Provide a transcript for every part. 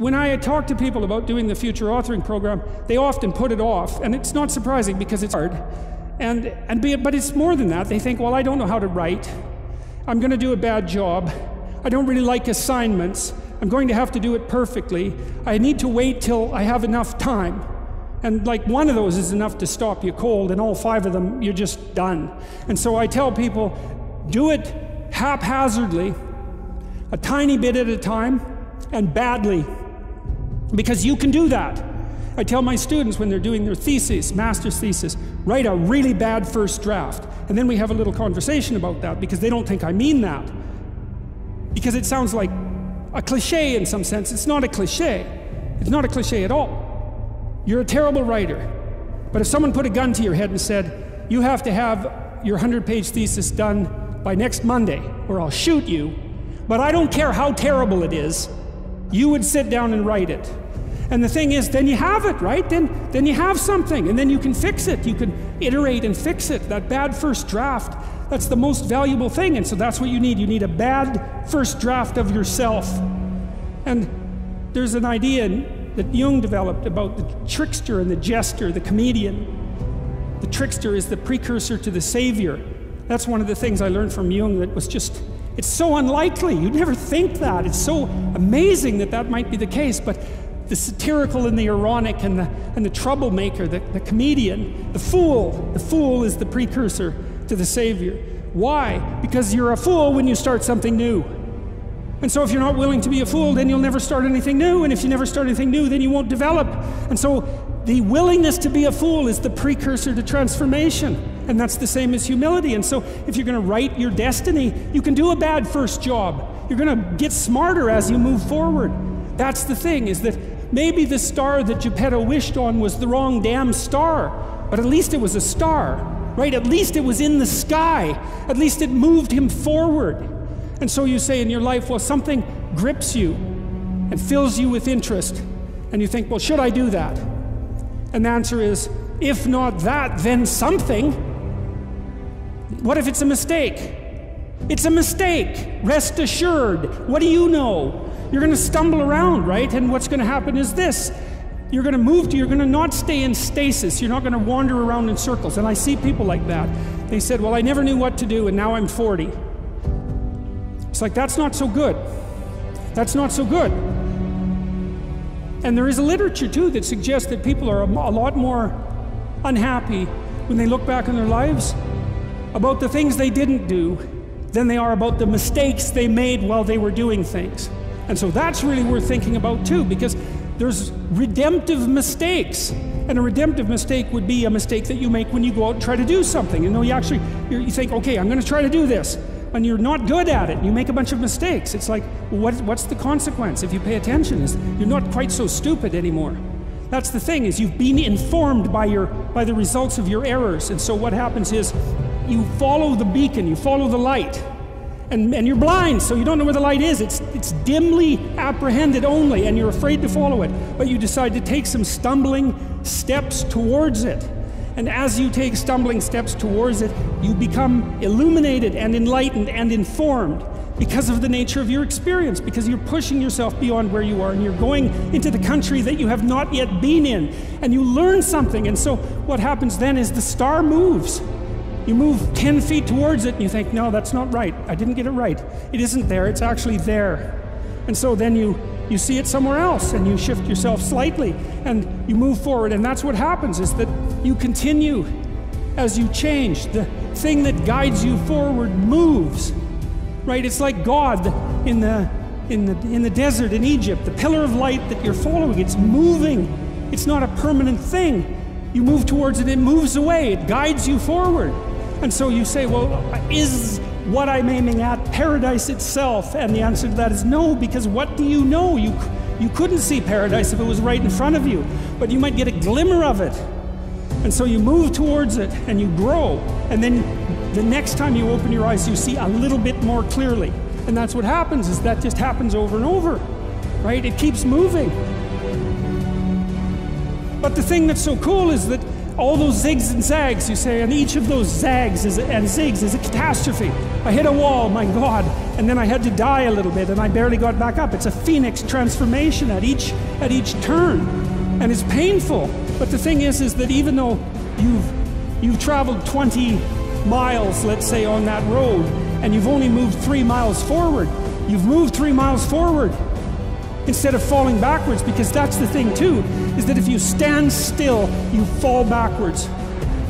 When I talk to people about doing the Future Authoring Program, they often put it off, and it's not surprising because it's hard. But it's more than that. They think, well, I don't know how to write. I'm going to do a bad job. I don't really like assignments. I'm going to have to do it perfectly. I need to wait till I have enough time. And like one of those is enough to stop you cold, and all five of them, you're just done. And so I tell people, do it haphazardly, a tiny bit at a time, and badly. Because you can do that. I tell my students when they're doing their thesis, master's thesis, write a really bad first draft. And then we have a little conversation about that, because they don't think I mean that. Because it sounds like a cliche in some sense. It's not a cliche. It's not a cliche at all. You're a terrible writer. But if someone put a gun to your head and said, you have to have your 100-page thesis done by next Monday, or I'll shoot you, but I don't care how terrible it is, you would sit down and write it. And the thing is, then you have it, right? Then you have something, and then you can fix it. You can iterate and fix it. That bad first draft, that's the most valuable thing. And so that's what you need. You need a bad first draft of yourself. And there's an idea that Jung developed about the trickster and the jester, the comedian. The trickster is the precursor to the savior. That's one of the things I learned from Jung that was just, it's so unlikely. You'd never think that. It's so amazing that that might be the case. But the satirical and the ironic and the troublemaker, the comedian, the fool is the precursor to the savior. Why? Because you're a fool when you start something new. And so if you're not willing to be a fool, then you'll never start anything new. And if you never start anything new, then you won't develop. And so the willingness to be a fool is the precursor to transformation. And that's the same as humility. And so if you're going to write your destiny, you can do a bad first job. You're going to get smarter as you move forward. That's the thing, is that maybe the star that Geppetto wished on was the wrong damn star, but at least it was a star, right? At least it was in the sky. At least it moved him forward. And so you say in your life, well, something grips you and fills you with interest. And you think, well, should I do that? And the answer is, if not that, then something. What if it's a mistake? It's a mistake. Rest assured. What do you know? You're going to stumble around, right? And what's going to happen is this. You're going to you're going to not stay in stasis. You're not going to wander around in circles. And I see people like that. They said, well, I never knew what to do, and now I'm 40. It's like, that's not so good. That's not so good. And there is a literature, too, that suggests that people are a lot more unhappy when they look back on their lives about the things they didn't do than they are about the mistakes they made while they were doing things. And so that's really worth thinking about too, because there's redemptive mistakes. And a redemptive mistake would be a mistake that you make when you go out and try to do something. You know, you think, okay, I'm going to try to do this. And you're not good at it. You make a bunch of mistakes. It's like, what's the consequence if you pay attention? You're not quite so stupid anymore. That's the thing, is you've been informed by the results of your errors. And so what happens is you follow the beacon, you follow the light. And you're blind, so you don't know where the light is. It's dimly apprehended only, and you're afraid to follow it. But you decide to take some stumbling steps towards it. And as you take stumbling steps towards it, you become illuminated and enlightened and informed because of the nature of your experience, because you're pushing yourself beyond where you are, and you're going into the country that you have not yet been in, and you learn something. And so what happens then is the star moves. You move 10 feet towards it, and you think, no, that's not right. I didn't get it right. It isn't there. It's actually there. And so then you see it somewhere else, and you shift yourself slightly, and you move forward. And that's what happens, is that you continue as you change. The thing that guides you forward moves, right? It's like God in the desert in Egypt, the pillar of light that you're following. It's moving. It's not a permanent thing. You move towards it, it moves away. It guides you forward. And so you say, well, is what I'm aiming at paradise itself? And the answer to that is no, because what do you know? You couldn't see paradise if it was right in front of you, but you might get a glimmer of it. And so you move towards it, and you grow. And then the next time you open your eyes, you see a little bit more clearly. And that's what happens, is that just happens over and over, right? It keeps moving. But the thing that's so cool is that all those zigs and zags, you say, and each of those zags and zigs is a catastrophe. I hit a wall, my God, and then I had to die a little bit, and I barely got back up. It's a phoenix transformation at each turn, and it's painful. But the thing is that even though you've traveled 20 miles, let's say, on that road, and you've only moved 3 miles forward, you've moved 3 miles forward instead of falling backwards, because that's the thing too, is that if you stand still, you fall backwards.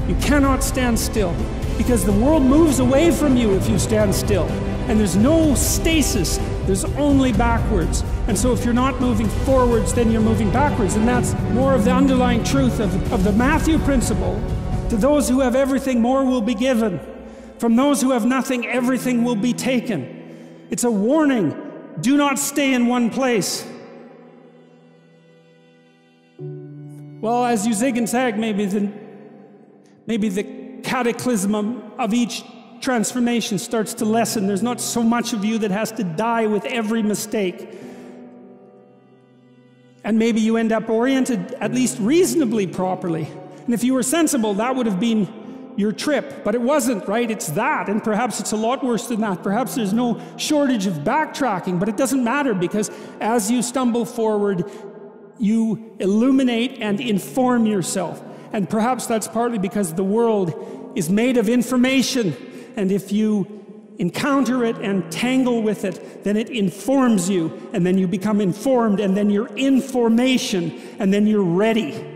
You cannot stand still, because the world moves away from you if you stand still. And there's no stasis, there's only backwards. And so if you're not moving forwards, then you're moving backwards. And that's more of the underlying truth of the Matthew principle. To those who have everything, more will be given. From those who have nothing, everything will be taken. It's a warning. Do not stay in one place. Well, as you zig and zag, maybe the cataclysm of each transformation starts to lessen. There's not so much of you that has to die with every mistake. And maybe you end up oriented at least reasonably properly. And if you were sensible, that would have been your trip, but it wasn't, right? It's that, and perhaps it's a lot worse than that. Perhaps there's no shortage of backtracking, but it doesn't matter, because as you stumble forward, you illuminate and inform yourself. And perhaps that's partly because the world is made of information, and if you encounter it and tangle with it, then it informs you, and then you become informed, and then you're in formation, and then you're ready.